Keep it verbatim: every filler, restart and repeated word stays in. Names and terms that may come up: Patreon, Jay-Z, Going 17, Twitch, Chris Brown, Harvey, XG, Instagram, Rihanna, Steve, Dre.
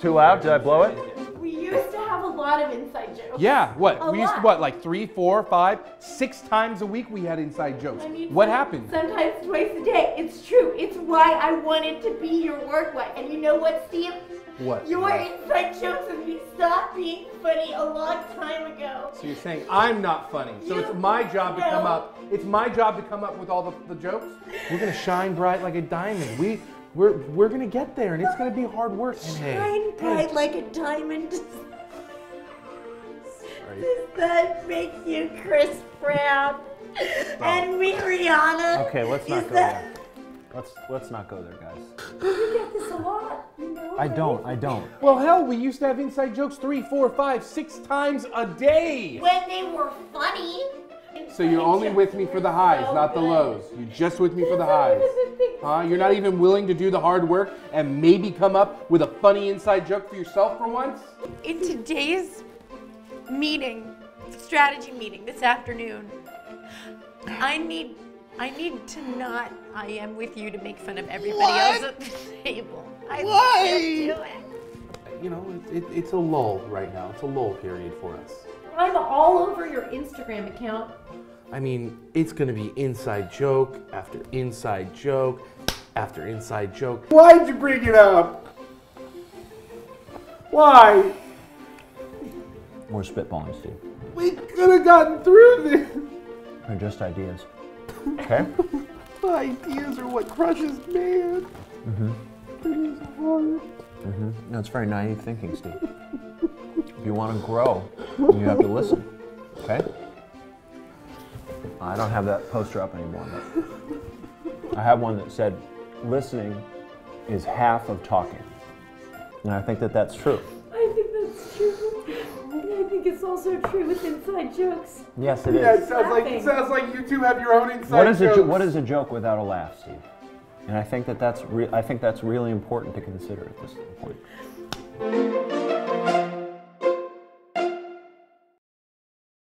Too loud? Did I blow it? We used to have a lot of inside jokes. Yeah, what? A we lot. used to, what, like three, four, five, six times a week we had inside jokes. I mean, what happened? Sometimes twice a day. It's true. It's why I wanted to be your work wife. And you know what, Steve? What? Your inside jokes and me stopped being funny a long time ago. So you're saying I'm not funny. So you, it's my job no. to come up. It's my job to come up with all the, the jokes. We're going to shine bright like a diamond. We... We're, we're going to get there, and it's going to be hard work. And Shine hey, bright hey. like a diamond. Sorry. Does that make you Chris Brown? Stop. And we Rihanna? Okay, let's not Is go that... there. Let's, let's not go there, guys. You get this a lot, you know? I don't, I don't. Well, hell, we used to have inside jokes three, four, five, six times a day. When they were funny. So you're only with me for the highs, so not the lows. You're just with me for the highs. Huh? You're not even willing to do the hard work and maybe come up with a funny inside joke for yourself for once? In today's meeting, strategy meeting this afternoon, I need I need to not I am with you to make fun of everybody what? else at the table. I Why? can't do it. You know, it, it, it's a lull right now. It's a lull period for us. I'm all over your Instagram account. I mean, it's gonna be inside joke after inside joke after inside joke. Why'd you bring it up? Why? More spitballing, Steve. We could have gotten through this. They're just ideas. Okay? Ideas are what crushes man. Mm-hmm. It is hard. Mm-hmm. No, it's very naive thinking, Steve. If you want to grow, you have to listen, okay? I don't have that poster up anymore. I have one that said, listening is half of talking. And I think that that's true. I think that's true. And I think it's also true with inside jokes. Yes, it is. Yeah, it sounds, like, it sounds like you two have your own inside what is jokes. A what is a joke without a laugh, Steve? And I think that that's, re I think that's really important to consider at this point.